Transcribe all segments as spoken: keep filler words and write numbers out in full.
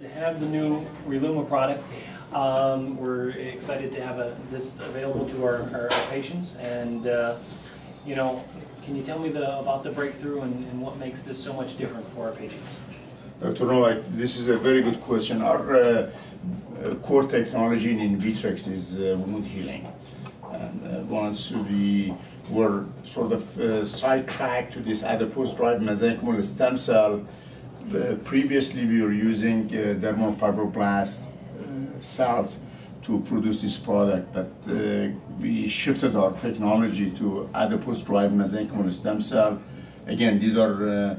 To have the new ReLuma product, um, we're excited to have a, this available to our, our patients. And uh, you know, can you tell me the, about the breakthrough and, and what makes this so much different for our patients? Doctor Nowak, this is a very good question. Our uh, core technology in Vitrex is uh, wound healing. And uh, once we were sort of uh, sidetracked to this adipose-derived mesenchymal stem cell, Uh, previously we were using uh, dermal fibroblast uh, cells to produce this product, but uh, we shifted our technology to adipose-derived mesenchymal stem cell. Again, these are uh,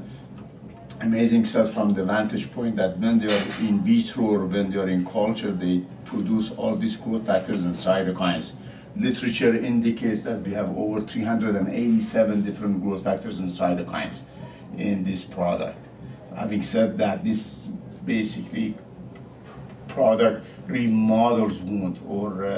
amazing cells from the vantage point that when they are in vitro or when they are in culture, they produce all these growth factors and cytokines. Literature indicates that we have over three hundred eighty-seven different growth factors and cytokines in this product. Having said that, this basically product remodels wound or uh,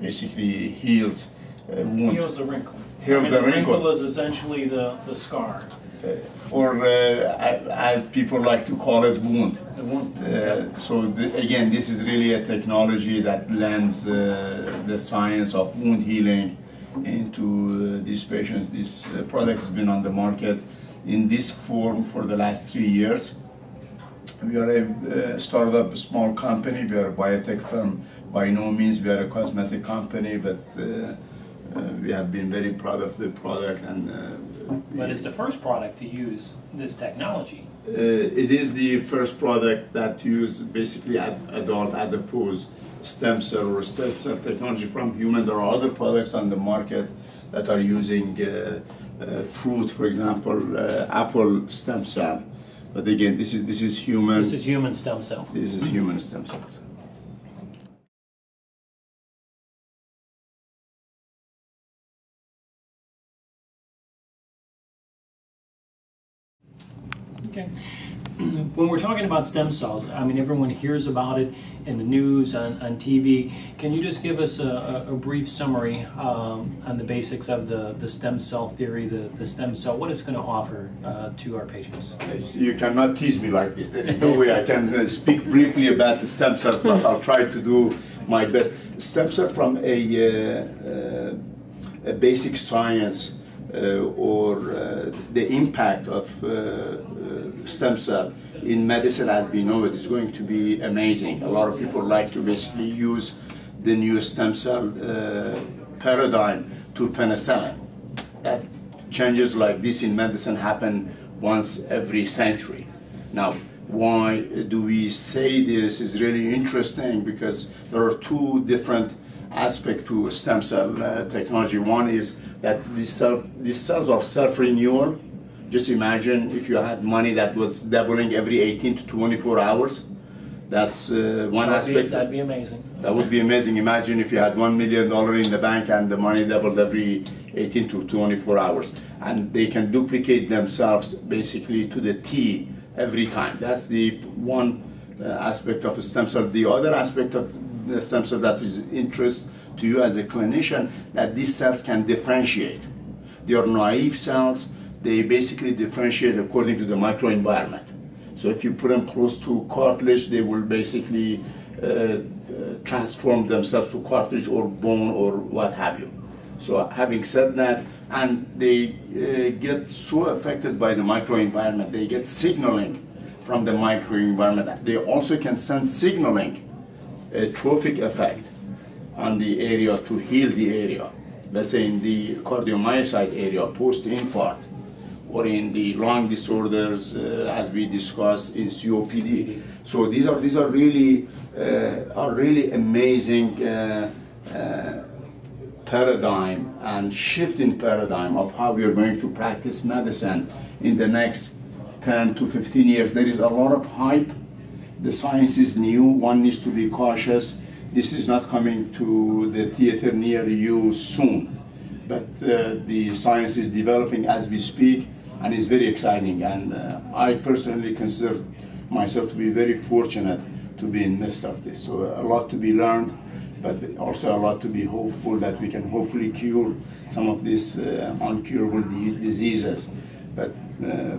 basically heals uh, wound. Heals the wrinkle. Heals I mean, the, the wrinkle. wrinkle is essentially the, the scar. Uh, or uh, as people like to call it, wound. The wound. Uh, so the, again, this is really a technology that blends uh, the science of wound healing into uh, these patients. This uh, product has been on the market in this form for the last three years. We are a uh, startup, small company. We are a biotech firm. By no means we are a cosmetic company, but uh, uh, we have been very proud of the product. And uh, but it's the first product to use this technology. Uh, it is the first product that uses basically ad adult adipose stem cell or stem cell technology from human. There are other products on the market that are using uh, uh, fruit, for example, uh, apple stem cell. But again, this is this is human. This is human stem cell. This is human stem cells. Okay. When we're talking about stem cells, I mean, everyone hears about it in the news, on, on T V. Can you just give us a, a, a brief summary um, on the basics of the, the stem cell theory, the, the stem cell, what it's going to offer uh, to our patients? You cannot tease me like this. There is no way I can uh, speak briefly about the stem cells, but I'll try to do my best. Stem cell from a, uh, uh, a basic science Uh, or uh, the impact of uh, uh, stem cell in medicine as we know it is going to be amazing. A lot of people like to basically use the new stem cell uh, paradigm to penicillin. That changes like this in medicine happen once every century. Now, why do we say this is really interesting? Because there are two different aspects to stem cell uh, technology. One is that these, self, these cells are self-renewal. Just imagine if you had money that was doubling every eighteen to twenty-four hours. That's uh, one that'd aspect. Be, that'd be amazing. That would be amazing. Imagine if you had one million dollars in the bank and the money doubled every eighteen to twenty-four hours. And they can duplicate themselves basically to the T every time. That's the one uh, aspect of a stem cell. The other aspect of the stem cell that is interest to you as a clinician, that these cells can differentiate. They are naive cells. They basically differentiate according to the microenvironment. So if you put them close to cartilage, they will basically uh, uh, transform themselves to cartilage or bone or what have you. So having said that, and they uh, get so affected by the microenvironment, they get signaling from the microenvironment. They also can send signaling, a trophic effect on the area to heal the area. Let's say in the cardiomyocyte area, post-infarct, or in the lung disorders, uh, as we discussed in C O P D. So these are these are really uh, are really amazing uh, uh, paradigm and shift in paradigm of how we are going to practice medicine in the next ten to fifteen years. There is a lot of hype. The science is new. One needs to be cautious. This is not coming to the theater near you soon, but uh, the science is developing as we speak, and it's very exciting. And uh, I personally consider myself to be very fortunate to be in the midst of this. So a lot to be learned, but also a lot to be hopeful that we can hopefully cure some of these uh, uncurable diseases. But uh,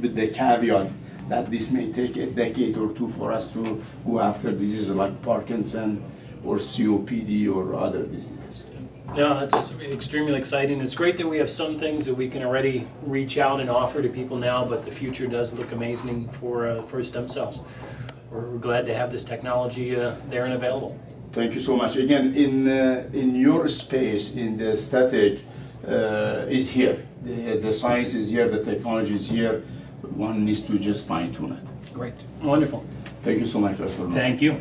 with the caveat that this may take a decade or two for us to go after diseases like Parkinson or C O P D or other diseases. No, that's extremely exciting. It's great that we have some things that we can already reach out and offer to people now, but the future does look amazing for, uh, for stem cells. We're glad to have this technology uh, there and available. Thank you so much. Again, in, uh, in your space, in the aesthetic, uh, is here. The, the science is here, the technology is here. One needs to just fine tune it. Great. Wonderful. Thank you so much, Doctor Nowak. Thank you.